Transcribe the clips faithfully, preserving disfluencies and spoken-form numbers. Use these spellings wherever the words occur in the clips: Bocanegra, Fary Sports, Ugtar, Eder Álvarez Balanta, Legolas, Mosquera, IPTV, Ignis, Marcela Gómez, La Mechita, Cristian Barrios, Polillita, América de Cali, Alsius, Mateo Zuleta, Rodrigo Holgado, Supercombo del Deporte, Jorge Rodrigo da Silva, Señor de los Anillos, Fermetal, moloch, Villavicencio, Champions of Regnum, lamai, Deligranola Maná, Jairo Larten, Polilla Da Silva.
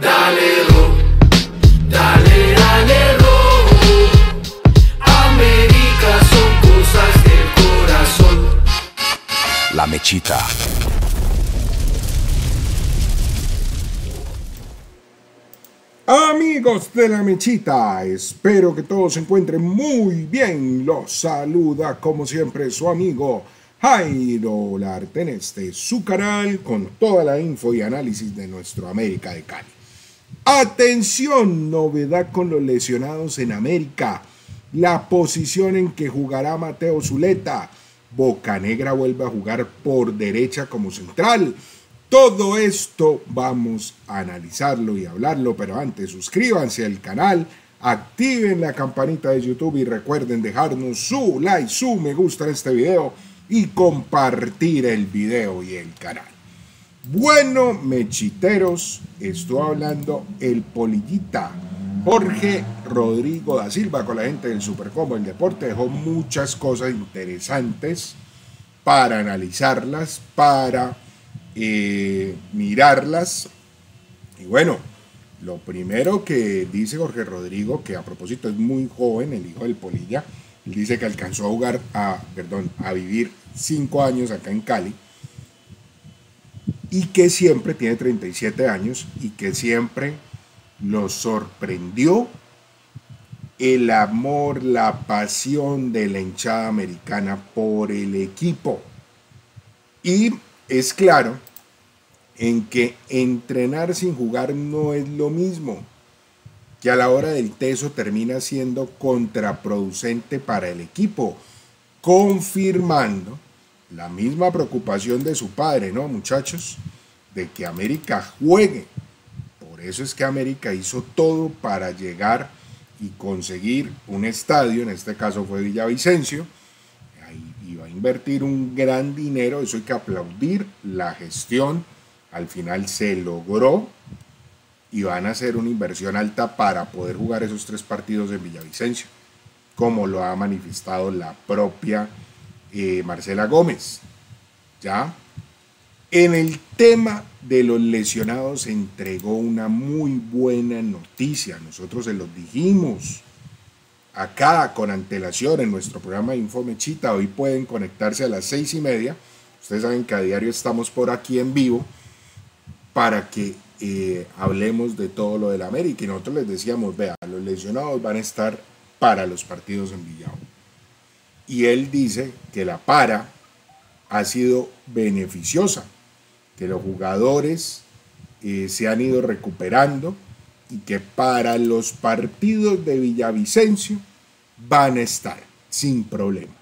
Dale Ro, dale, dale Ro. América son cosas del corazón. La Mechita. Amigos de La Mechita, espero que todos se encuentren muy bien. Los saluda como siempre su amigo Jairo Larten, este es su canal con toda la info y análisis de nuestro América de Cali. Atención, novedad con los lesionados en América. La posición en que jugará Mateo Zuleta. Bocanegra vuelve a jugar por derecha como central. Todo esto vamos a analizarlo y hablarlo, pero antes suscríbanse al canal, activen la campanita de YouTube y recuerden dejarnos su like, su me gusta en este video y compartir el video y el canal. Bueno, mechiteros, estoy hablando el Polillita. Jorge Rodrigo da Silva con la gente del Supercombo del Deporte dejó muchas cosas interesantes para analizarlas, para... Eh, mirarlas. Y bueno, lo primero que dice Jorge Rodrigo, que a propósito es muy joven, el hijo del Polilla, él dice que alcanzó a jugar a, perdón, a vivir cinco años acá en Cali y que siempre tiene treinta y siete años y que siempre lo sorprendió el amor, la pasión de la hinchada americana por el equipo. Y es claro en que entrenar sin jugar no es lo mismo, que a la hora del teso termina siendo contraproducente para el equipo, confirmando la misma preocupación de su padre, ¿no, muchachos? De que América juegue. Por eso es que América hizo todo para llegar y conseguir un estadio, en este caso fue Villavicencio, iba a invertir un gran dinero. Eso hay que aplaudir la gestión, al final se logró y van a hacer una inversión alta para poder jugar esos tres partidos en Villavicencio, como lo ha manifestado la propia eh, Marcela Gómez. ¿Ya? En el tema de los lesionados se entregó una muy buena noticia, nosotros se los dijimos acá con antelación en nuestro programa Info Mechita. Hoy pueden conectarse a las seis y media, ustedes saben que a diario estamos por aquí en vivo para que eh, hablemos de todo lo del América, y nosotros les decíamos, vea, los lesionados van a estar para los partidos en Villavo, y él dice que la para ha sido beneficiosa, que los jugadores eh, se han ido recuperando y que para los partidos de Villavicencio van a estar sin problema.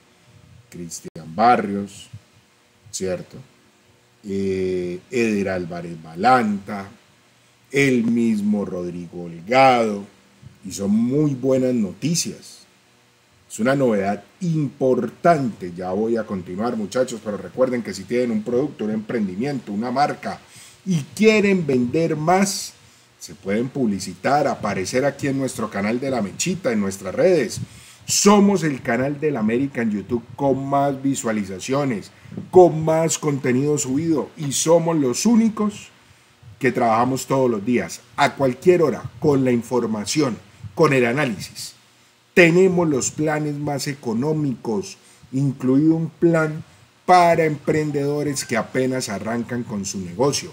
Cristian Barrios, ¿cierto? Eh, Eder Álvarez Balanta, el mismo Rodrigo Holgado, y son muy buenas noticias. Es una novedad importante, ya voy a continuar, muchachos, pero recuerden que si tienen un producto, un emprendimiento, una marca y quieren vender más, se pueden publicitar, aparecer aquí en nuestro canal de La Mechita, en nuestras redes. Somos el canal de la América en YouTube con más visualizaciones, con más contenido subido, y somos los únicos que trabajamos todos los días, a cualquier hora, con la información, con el análisis. Tenemos los planes más económicos, incluido un plan para emprendedores que apenas arrancan con su negocio.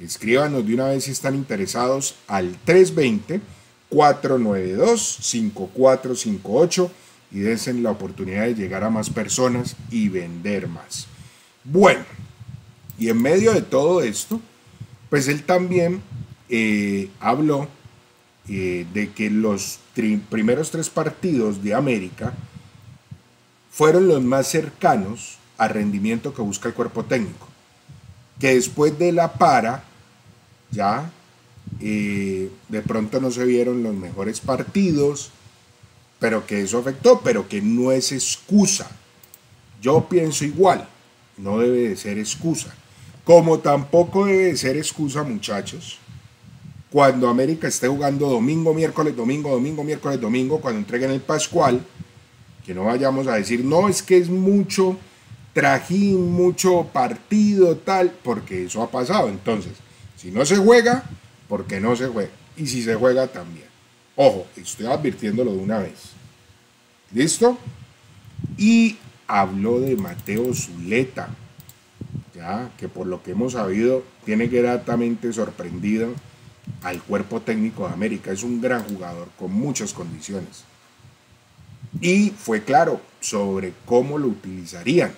Escríbanos de una vez si están interesados al tres dos cero, cuatro nueve dos, cinco cuatro cinco ocho y dense la oportunidad de llegar a más personas y vender más. Bueno, y en medio de todo esto, pues él también eh, habló eh, de que los tri- primeros tres partidos de América fueron los más cercanos al rendimiento que busca el cuerpo técnico, que después de la para, ya, eh, de pronto no se vieron los mejores partidos, pero que eso afectó, pero que no es excusa. Yo pienso igual, no debe de ser excusa. Como tampoco debe de ser excusa, muchachos, cuando América esté jugando domingo, miércoles, domingo, domingo, miércoles, domingo, cuando entreguen el Pascual, que no vayamos a decir, no, es que es mucho trajín, mucho partido, tal, porque eso ha pasado. Entonces, si no se juega, porque no se juega. Y si se juega también. Ojo, estoy advirtiéndolo de una vez. ¿Listo? Y habló de Mateo Zuleta, ¿ya? Que por lo que hemos sabido tiene gratamente sorprendido al cuerpo técnico de América. Es un gran jugador con muchas condiciones. Y fue claro sobre cómo lo utilizarían.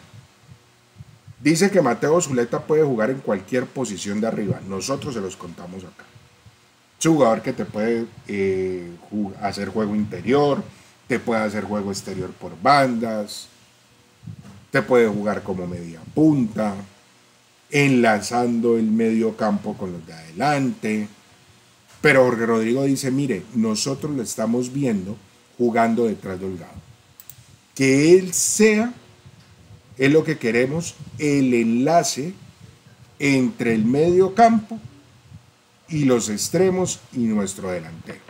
Dice que Mateo Zuleta puede jugar en cualquier posición de arriba. Nosotros se los contamos acá. Es un jugador que te puede eh, hacer juego interior, te puede hacer juego exterior por bandas, te puede jugar como media punta, enlazando el medio campo con los de adelante. Pero Jorge Rodrigo dice, mire, nosotros lo estamos viendo jugando detrás de Holgado. Que él sea, es lo que queremos, el enlace entre el medio campo y los extremos y nuestro delantero.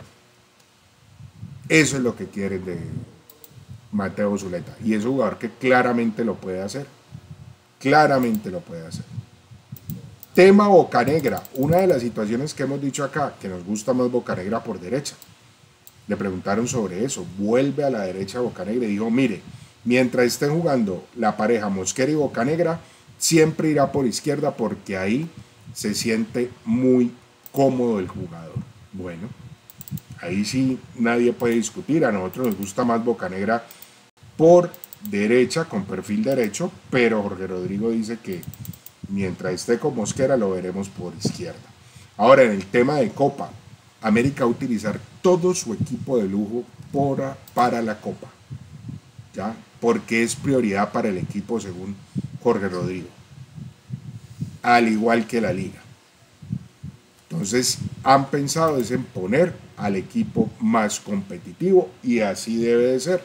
Eso es lo que quieren de Mateo Zuleta. Y es un jugador que claramente lo puede hacer. Claramente lo puede hacer. Tema Bocanegra. Una de las situaciones que hemos dicho acá, que nos gusta más Bocanegra por derecha. Le preguntaron sobre eso. Vuelve a la derecha Bocanegra y dijo, mire, mientras estén jugando la pareja Mosquera y Bocanegra, siempre irá por izquierda porque ahí se siente muy cómodo el jugador. Bueno, ahí sí nadie puede discutir. A nosotros nos gusta más Bocanegra por derecha, con perfil derecho, pero Jorge Rodrigo dice que mientras esté con Mosquera lo veremos por izquierda. Ahora, en el tema de Copa, América va a utilizar todo su equipo de lujo para, para la Copa, ¿ya? Porque es prioridad para el equipo según Jorge Rodrigo, al igual que la Liga. Entonces han pensado es en poner al equipo más competitivo y así debe de ser.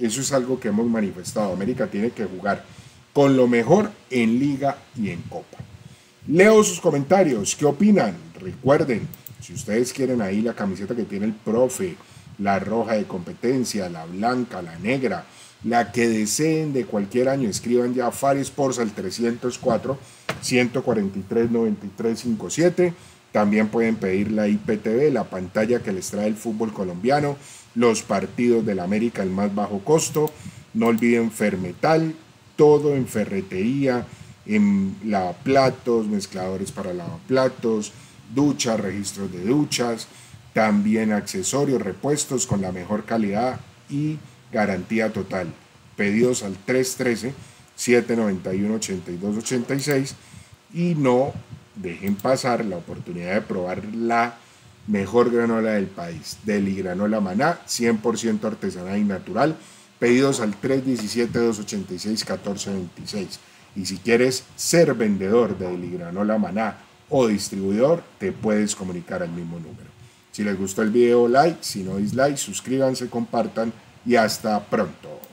Eso es algo que hemos manifestado. América tiene que jugar con lo mejor en Liga y en Copa. Leo sus comentarios. ¿Qué opinan? Recuerden, si ustedes quieren ahí la camiseta que tiene el profe, la roja de competencia, la blanca, la negra, la que deseen de cualquier año, escriban ya Fary Sports al trescientos cuatro, ciento cuarenta y tres, noventa y tres cincuenta y siete. También pueden pedir la I P T V, la pantalla que les trae el fútbol colombiano, los partidos del América al más bajo costo. No olviden Fermetal, todo en ferretería, en lavaplatos, mezcladores para lavaplatos, duchas, registros de duchas, también accesorios, repuestos con la mejor calidad y garantía total. Pedidos al trescientos trece, setecientos noventa y uno, ochenta y dos ochenta y seis y no dejen pasar la oportunidad de probar la mejor granola del país, Deligranola Maná, cien por ciento artesanal y natural. Pedidos al trescientos diecisiete, doscientos ochenta y seis, catorce veintiséis. Y si quieres ser vendedor de Deligranola Maná o distribuidor, te puedes comunicar al mismo número. Si les gustó el video, like; si no, dislike. Suscríbanse, compartan y hasta pronto.